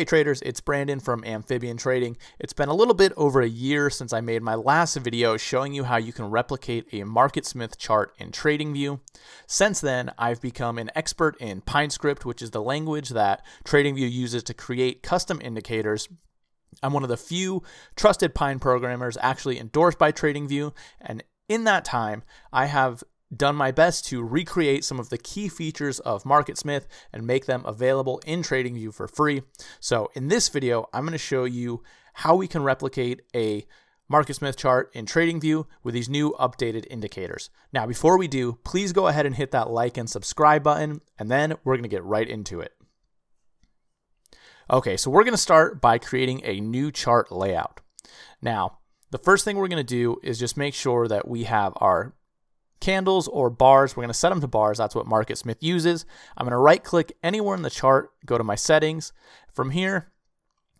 Hey traders, it's Brandon from Amphibian Trading. It's been a little bit over a year since I made my last video showing you how you can replicate a MarketSmith chart in TradingView. Since then, I've become an expert in Pine Script, which is the language that TradingView uses to create custom indicators. I'm one of the few trusted Pine programmers actually endorsed by TradingView, and in that time, I have done my best to recreate some of the key features of MarketSmith and make them available in TradingView for free. So in this video, I'm going to show you how we can replicate a MarketSmith chart in TradingView with these new updated indicators. Now, before we do, please go ahead and hit that like and subscribe button, and then we're going to get right into it. Okay, so we're going to start by creating a new chart layout. Now, the first thing we're going to do is just make sure that we have our candles or bars. We're going to set them to bars. That's what MarketSmith uses. I'm going to right click anywhere in the chart, go to my settings. From here,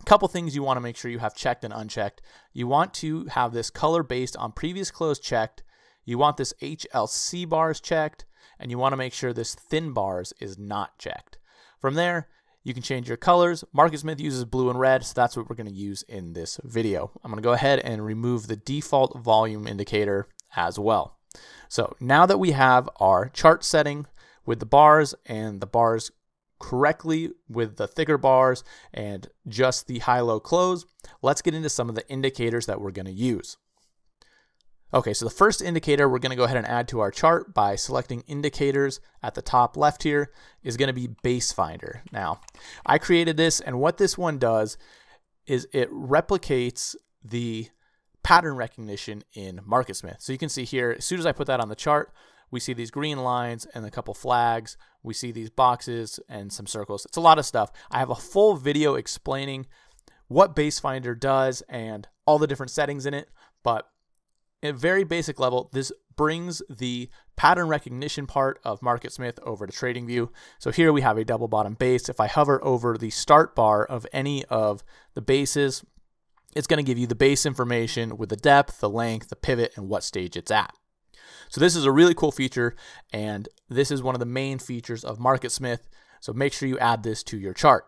a couple things you want to make sure you have checked and unchecked. You want to have this color based on previous close checked. You want this HLC bars checked, and you want to make sure this thin bars is not checked. From there, you can change your colors. MarketSmith uses blue and red, so that's what we're going to use in this video. I'm going to go ahead and remove the default volume indicator as well. So now that we have our chart setting with the bars and the bars correctly with the thicker bars and just the high-low close, let's get into some of the indicators that we're going to use. Okay, so the first indicator we're going to go ahead and add to our chart by selecting indicators at the top left here is going to be Base Finder. Now, I created this, and what this one does is it replicates the pattern recognition in MarketSmith. So you can see here, as soon as I put that on the chart, we see these green lines and a couple flags. We see these boxes and some circles. It's a lot of stuff. I have a full video explaining what Base Finder does and all the different settings in it, but at a very basic level, this brings the pattern recognition part of MarketSmith over to TradingView. So here we have a double bottom base. If I hover over the start bar of any of the bases, it's going to give you the base information with the depth, the length, the pivot, and what stage it's at. So this is a really cool feature, and this is one of the main features of MarketSmith, so make sure you add this to your chart.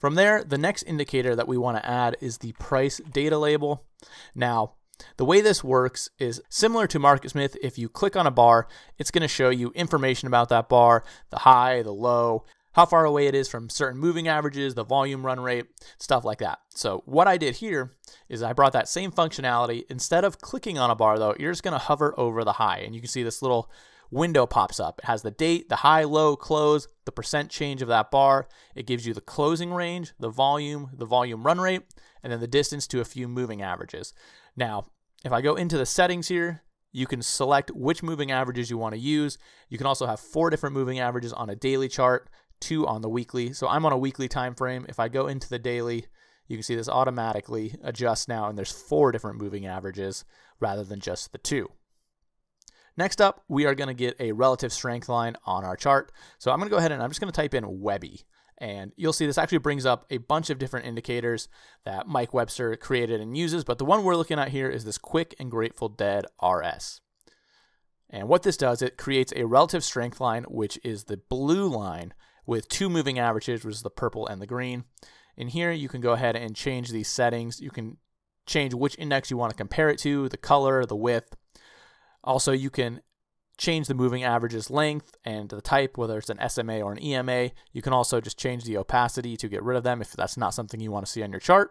From there, the next indicator that we want to add is the Price Data Label. Now, the way this works is similar to MarketSmith. If you click on a bar, it's going to show you information about that bar, the high, the low, how far away it is from certain moving averages, the volume run rate, stuff like that. So what I did here is I brought that same functionality. Instead of clicking on a bar though, you're just gonna hover over the high, and you can see this little window pops up. It has the date, the high, low, close, the percent change of that bar. It gives you the closing range, the volume run rate, and then the distance to a few moving averages. Now, if I go into the settings here, you can select which moving averages you wanna use. You can also have 4 different moving averages on a daily chart, 2 on the weekly. So I'm on a weekly time frame. If I go into the daily, you can see this automatically adjusts now, and there's 4 different moving averages rather than just the 2. Next up, we are going to get a relative strength line on our chart. So I'm going to go ahead and I'm just going to type in Webby, and you'll see this actually brings up a bunch of different indicators that Mike Webster created and uses, but the one we're looking at here is this Quick and Grateful Dead RS. And what this does, it creates a relative strength line, which is the blue line, with 2 moving averages, which is the purple and the green. In here, you can go ahead and change these settings. You can change which index you want to compare it to, the color, the width. Also, you can change the moving averages length and the type, whether it's an SMA or an EMA. You can also just change the opacity to get rid of them if that's not something you want to see on your chart.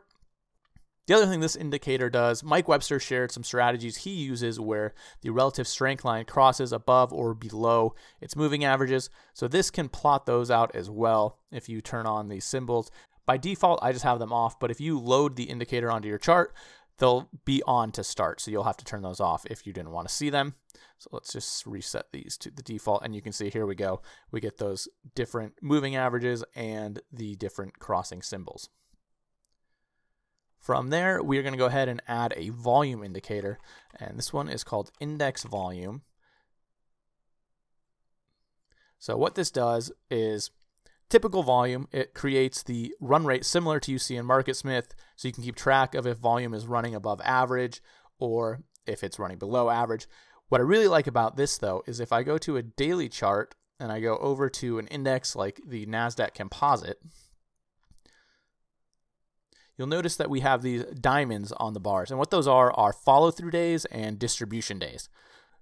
The other thing this indicator does, Mike Webster shared some strategies he uses where the relative strength line crosses above or below its moving averages. So this can plot those out as well if you turn on these symbols. By default, I just have them off, but if you load the indicator onto your chart, they'll be on to start. So you'll have to turn those off if you didn't want to see them. So let's just reset these to the default, and you can see here we go. We get those different moving averages and the different crossing symbols. From there, we are going to go ahead and add a volume indicator, and this one is called index volume. So what this does is typical volume. It creates the run rate similar to you see in MarketSmith, so you can keep track of if volume is running above average or if it's running below average. What I really like about this, though, is if I go to a daily chart and I go over to an index like the NASDAQ Composite, you'll notice that we have these diamonds on the bars. And what those are follow-through days and distribution days.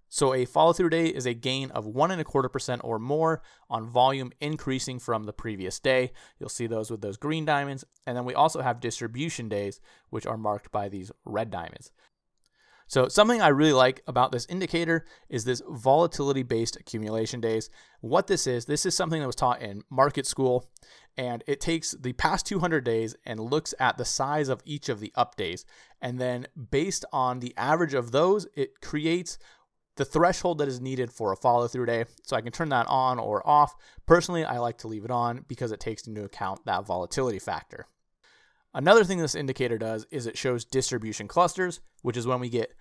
So a follow-through day is a gain of 1.25% or more on volume increasing from the previous day. You'll see those with those green diamonds. And then we also have distribution days, which are marked by these red diamonds. So something I really like about this indicator is this volatility-based accumulation days. What this is something that was taught in market school, and it takes the past 200 days and looks at the size of each of the up days. And then based on the average of those, it creates the threshold that is needed for a follow-through day. So I can turn that on or off. Personally, I like to leave it on because it takes into account that volatility factor. Another thing this indicator does is it shows distribution clusters, which is when we get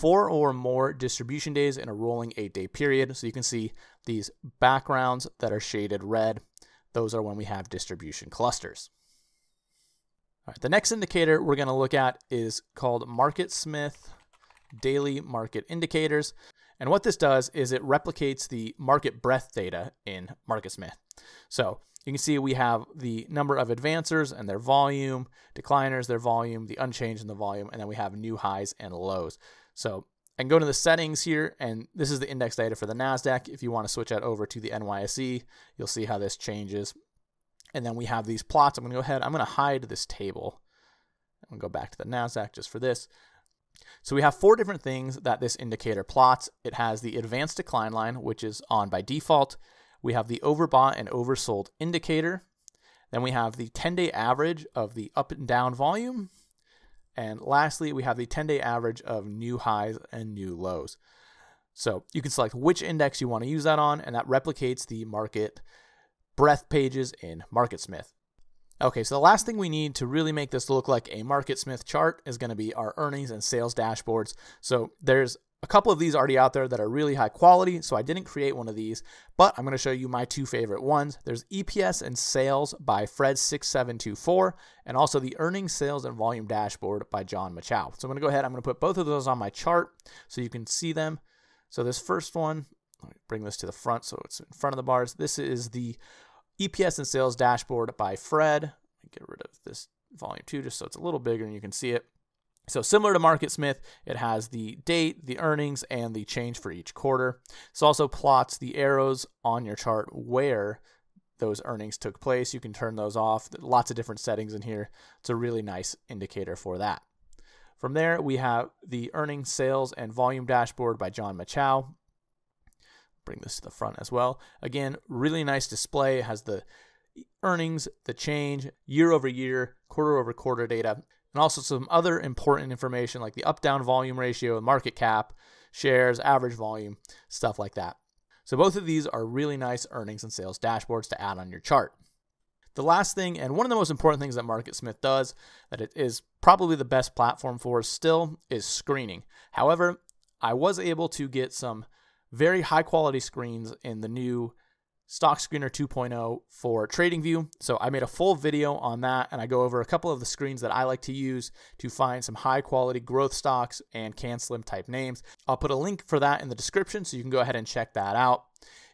4 or more distribution days in a rolling 8-day period. So you can see these backgrounds that are shaded red. Those are when we have distribution clusters. All right, the next indicator we're going to look at is called MarketSmith daily market indicators. And what this does is it replicates the market breadth data in MarketSmith. So you can see we have the number of advancers and their volume, decliners, their volume, the unchanged and the volume, and then we have new highs and lows. So I can go to the settings here, and this is the index data for the NASDAQ. If you want to switch that over to the NYSE, you'll see how this changes. And then we have these plots. I'm going to go ahead. I'm going to hide this table. I'm going to go back to the NASDAQ just for this. So we have 4 different things that this indicator plots. It has the advanced decline line, which is on by default. We have the overbought and oversold indicator. Then we have the 10-day average of the up and down volume. And lastly, we have the 10-day average of new highs and new lows. So you can select which index you want to use that on, and that replicates the market breadth pages in MarketSmith. Okay, so the last thing we need to really make this look like a MarketSmith chart is going to be our earnings and sales dashboards. So there's a couple of these already out there that are really high quality, so I didn't create one of these, but I'm going to show you my 2 favorite ones. There's EPS and Sales by Fred6724, and also the Earnings, Sales, and Volume Dashboard by John Machow. So I'm going to go ahead, I'm going to put both of those on my chart so you can see them. So this first one, let me bring this to the front so it's in front of the bars. This is the EPS and Sales Dashboard by Fred. Get rid of this volume 2 just so it's a little bigger and you can see it. So similar to MarketSmith, it has the date, the earnings, and the change for each quarter. This also plots the arrows on your chart where those earnings took place. You can turn those off. Lots of different settings in here. It's a really nice indicator for that. From there, we have the Earnings, Sales, and Volume Dashboard by John Machow. Bring this to the front as well. Again, really nice display. It has the earnings, the change, year over year, quarter over quarter data, and also some other important information like the up-down volume ratio, market cap, shares, average volume, stuff like that. So both of these are really nice earnings and sales dashboards to add on your chart. The last thing, and one of the most important things that MarketSmith does, that it is probably the best platform for still, is screening. However, I was able to get some very high quality screens in the new Stock Screener 2.0 for TradingView. So I made a full video on that, and I go over a couple of the screens that I like to use to find some high quality growth stocks and CanSlim type names. I'll put a link for that in the description so you can go ahead and check that out.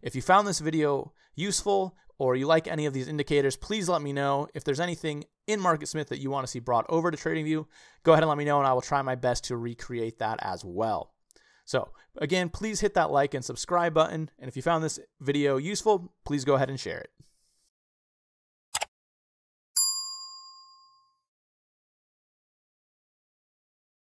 If you found this video useful or you like any of these indicators, please let me know. If there's anything in MarketSmith that you want to see brought over to TradingView, go ahead and let me know, and I will try my best to recreate that as well. So again, please hit that like and subscribe button. And if you found this video useful, please go ahead and share it.